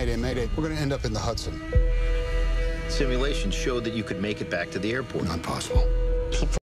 Mayday, Mayday. We're going to end up in the Hudson. Simulations showed that you could make it back to the airport. Not possible.